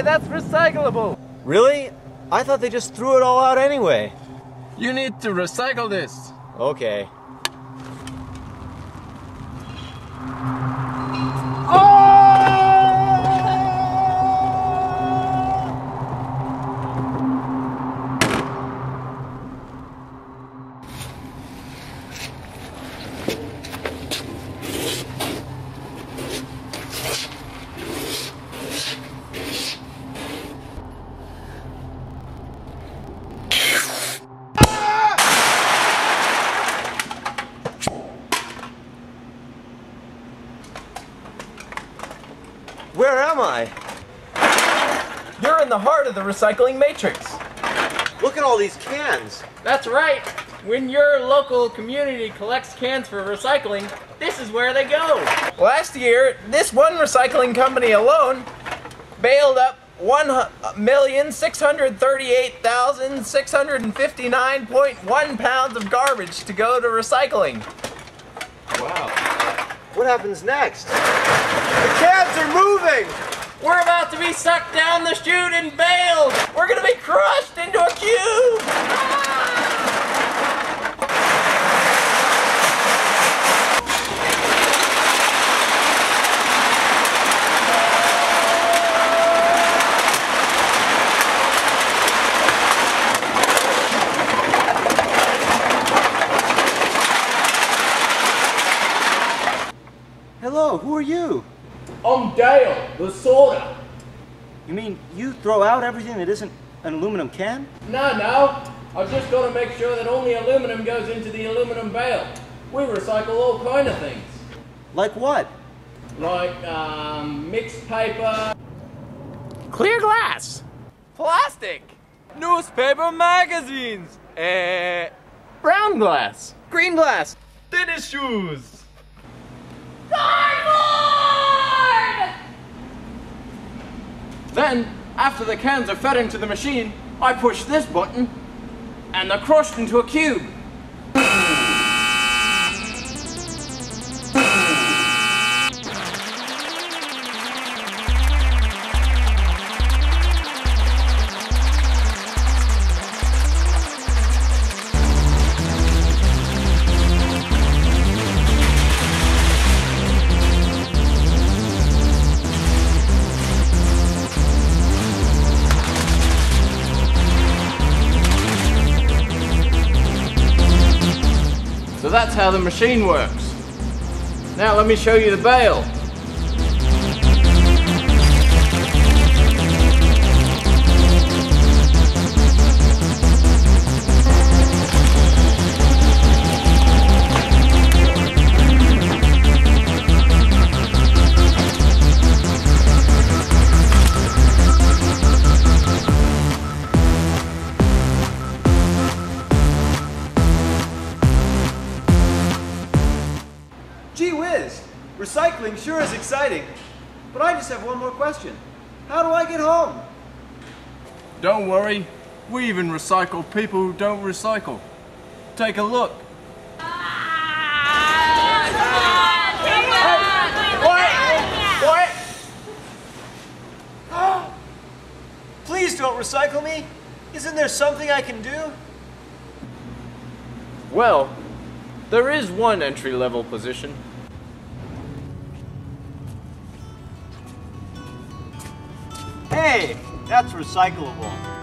Hey, that's recyclable! Really? I thought they just threw it all out anyway. You need to recycle this. Okay. Where am I? You're in the heart of the recycling matrix. Look at all these cans. That's right. When your local community collects cans for recycling, this is where they go. Last year, this one recycling company alone bailed up 1,638,659.1 pounds of garbage to go to recycling. Wow. What happens next? The cans are moving! We're about to be sucked down the chute and bailed! We're gonna be crushed into a cube! Hello, who are you? I'm Dale, the sorter. You mean you throw out everything that isn't an aluminum can? No. I've just got to make sure that only aluminum goes into the aluminum bale. We recycle all kind of things. Like what? Like mixed paper, clear glass, plastic, newspaper magazines, brown glass, green glass, tennis shoes. Then, after the cans are fed into the machine, I push this button, and they're crushed into a cube. So that's how the machine works. Now let me show you the bale. Gee whiz, recycling sure is exciting, but I just have one more question. How do I get home? Don't worry, we even recycle people who don't recycle. Take a look. What? Please don't recycle me. Isn't there something I can do? Well, there is one entry-level position. Hey, that's recyclable.